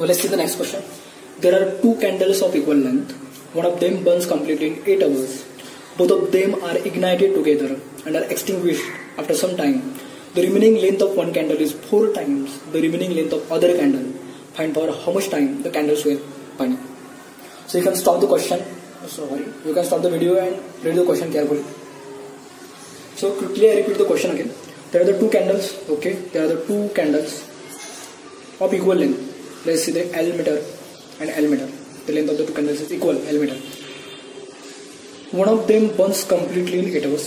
So let's see the next question. There are two candles of equal length. One of them burns completely in 8 hours. Both of them are ignited together and are extinguished after some time. The remaining length of one candle is 4 times the remaining length of other candle. Find for how much time the candles were burning. So you can stop the question. Sorry, you can stop the video and read the question carefully. So quickly I repeat the question again. There are the two candles. Okay, there are the two candles of equal length. Let's see the L meter and L meter. The length of the two candles is equal, L meter. One of them burns completely in 8 hours.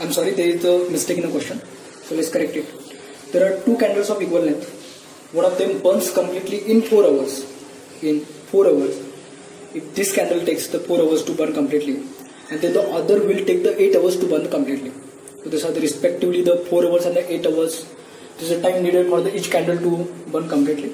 I'm sorry, there is a mistake in the question. So let's correct it. There are two candles of equal length. One of them burns completely in 4 hours. In 4 hours. If this candle takes the 4 hours to burn completely, and then the other will take the 8 hours to burn completely. So these are the respectively the 4 hours and the 8 hours. This is the time needed for the each candle to burn completely.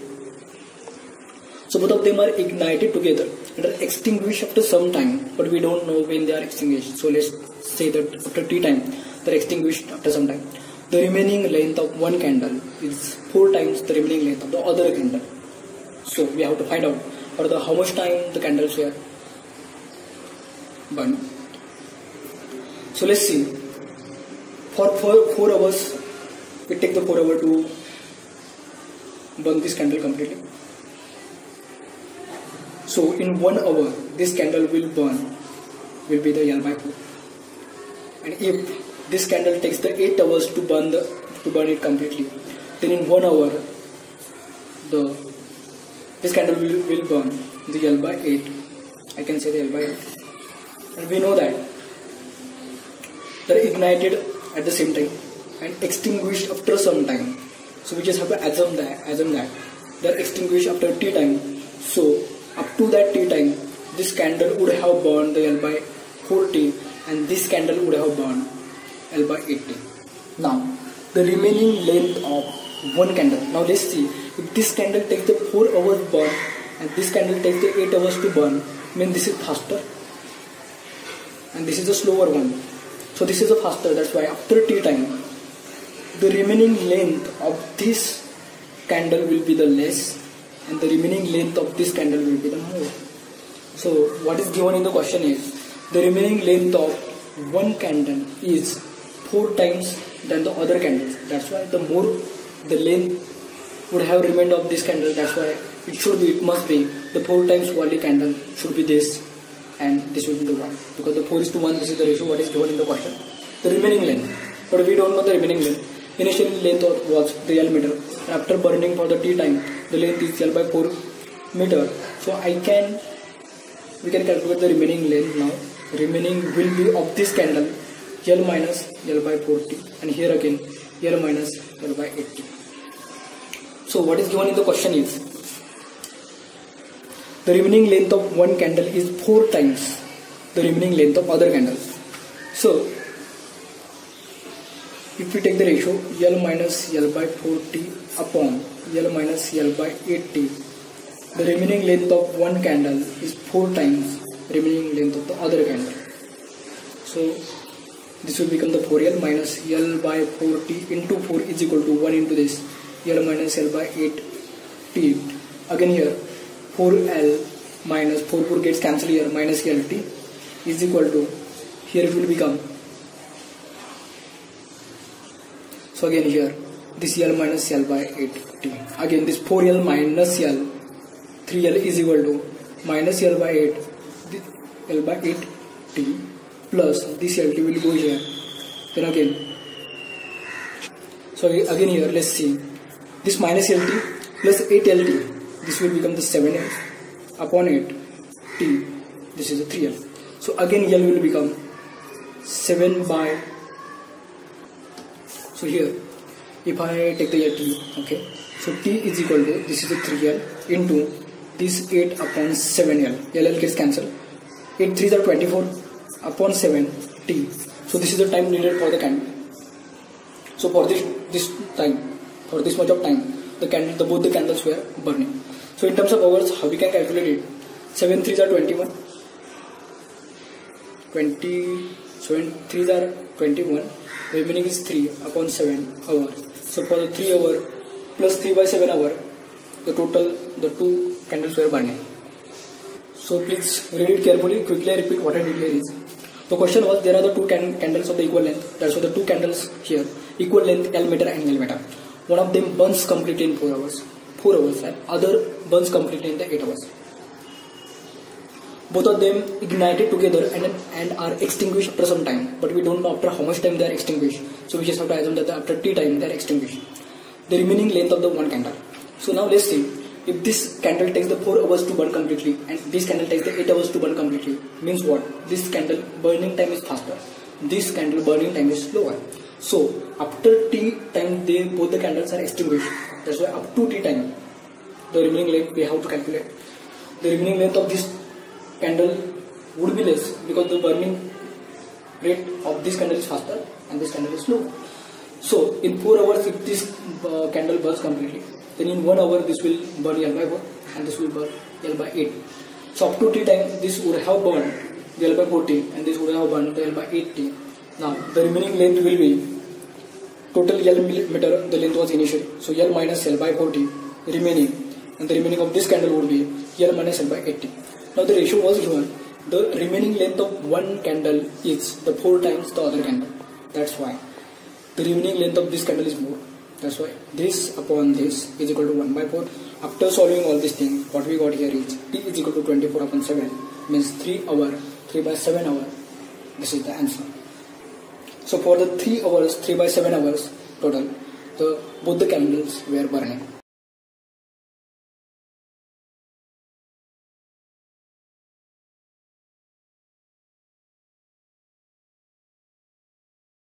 So both of them are ignited together and are extinguished after some time, but we don't know when they are extinguished. So let's say that after T time, they are extinguished after some time. The remaining length of one candle is 4 times the remaining length of the other candle. So we have to find out for the how much time the candles were burning. So let's see. For 4 hours, we take the 4 hours to burn this candle completely. So in 1 hour, this candle will burn, will be the L by 4. And if this candle takes the 8 hours to burn it completely, then in 1 hour, this candle will burn the L by 8. I can say the L by 8. And we know that they are ignited at the same time and extinguished after some time. So we just have to assume that they are extinguished after T time. So up to that T time, this candle would have burned the L by 4T and this candle would have burned L by 8T. Now the remaining length of one candle. Now let's see if this candle takes the 4 hours burn and this candle takes the 8 hours to burn, then this is faster and this is the slower one. So this is the faster, that's why after T time, the remaining length of this candle will be the less and the remaining length of this candle will be the more. So what is given in the question is the remaining length of one candle is 4 times than the other candles. That's why the more the length would have remained of this candle, that's why it must be the 4 times only candle should be this and this will be the 1, because the 4:1, this is the ratio what is given in the question. The remaining length, but we don't know the remaining length. Initially length was the L meter and after burning for the T time the length is L by 4 meter. So we can calculate the remaining length now. Remaining will be of this candle L minus L by 4T and here again L minus L by 8T. So what is given in the question is the remaining length of one candle is 4 times the remaining length of other candles. So if we take the ratio L minus L by 4T upon L minus L by 8T, the remaining length of one candle is 4 times the remaining length of the other candle. So this will become the 4L minus L by 4T into 4 is equal to 1 into this L minus L by 8T. Again here 4L minus 4 gets cancelled here minus LT is equal to, here it will become, so again here this L minus L by 8T. Again this 4L minus L 3L is equal to minus L by 8 L by 8T plus this LT will go here, then again, so again here let's see this minus LT plus 8LT, this will become the 7L upon 8T, this is the 3L. So again L will become 7 by, so here if I take the LT, okay, so T is equal to, this is the 3L into this 8 upon 7L, LL gets cancelled, 8 3s are 24 upon 7T. So this is the time needed for the candle. So for this much of time both the candles were burning. So in terms of hours, how we can calculate it? 7 3s are 21. 20 So in 3s are 21, remaining is 3 upon 7 hour. So for the 3 hour plus 3 by 7 hour, the total, the 2 candles were burning. So please read it carefully, quickly I repeat what I did here is. The question was, there are the 2 candles of the equal length, that's why the 2 candles here, equal length L meter and L meter. One of them burns completely in 4 hours and other burns completely in the 8 hours. Both of them ignited together and are extinguished after some time, but we don't know after how much time they are extinguished. So we just have to assume that after T time they are extinguished. The remaining length of the one candle. So now let's see, if this candle takes the 4 hours to burn completely and this candle takes the 8 hours to burn completely, means what? This candle burning time is faster, this candle burning time is slower. So after T time they both the candles are extinguished, that's why up to T time the remaining length we have to calculate. The remaining length of this candle would be less because the burning rate of this candle is faster and this candle is slow. So in 4 hours if this candle burns completely, then in 1 hour this will burn L by 4 and this will burn L by 8. So up to T time this would have burned the L by 4T and this would have burned the L by 8T. Now the remaining length will be total L meter, the length was initially, so L minus L by 4T remaining, and the remaining of this candle would be L minus L by 8T. Now the ratio was given, the remaining length of one candle is the 4 times the other candle, that's why the remaining length of this candle is more, that's why this upon this is equal to 1 by 4. After solving all these things, what we got here is T is equal to 24 upon 7, means 3 hour, 3 by 7 hour, this is the answer. So for the 3 hours, 3 by 7 hours total, both the candles were burning.